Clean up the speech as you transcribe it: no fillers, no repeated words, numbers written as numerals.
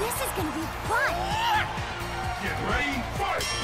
This is gonna be fun! Get ready, fight!